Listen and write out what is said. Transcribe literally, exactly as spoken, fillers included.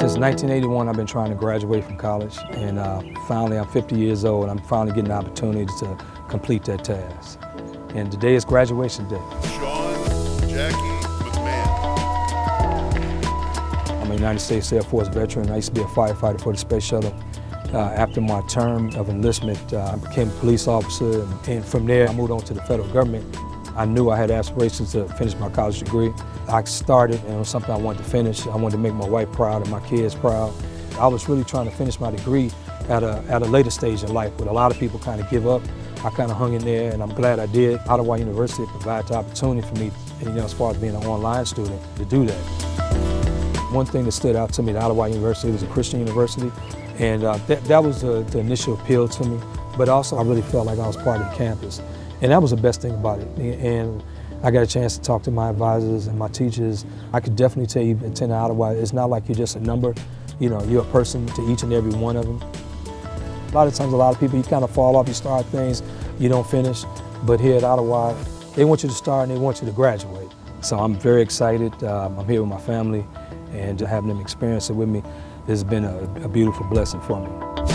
Since nineteen eighty-one, I've been trying to graduate from college, and uh, finally, I'm fifty years old, and I'm finally getting the opportunity to complete that task. And today is graduation day. Sean Jackie McMahon. I'm a United States Air Force veteran. I used to be a firefighter for the Space Shuttle. Uh, after my term of enlistment, uh, I became a police officer, and, and from there, I moved on to the federal government. I knew I had aspirations to finish my college degree. I started, and it was something I wanted to finish. I wanted to make my wife proud and my kids proud. I was really trying to finish my degree at a, at a later stage in life, when a lot of people kind of give up. I kind of hung in there, and I'm glad I did. Ottawa University provides the opportunity for me, you know, as far as being an online student, to do that. One thing that stood out to me at Ottawa University was a Christian university, and uh, that, that was the, the initial appeal to me, but also I really felt like I was part of the campus. And that was the best thing about it. And I got a chance to talk to my advisors and my teachers. I could definitely tell you, attending Ottawa, it's not like you're just a number. You know, you're a person to each and every one of them. A lot of times, a lot of people, you kind of fall off, you start things, you don't finish. But here at Ottawa, they want you to start and they want you to graduate. So I'm very excited. Um, I'm here with my family, and having them experience it with me has been a, a beautiful blessing for me.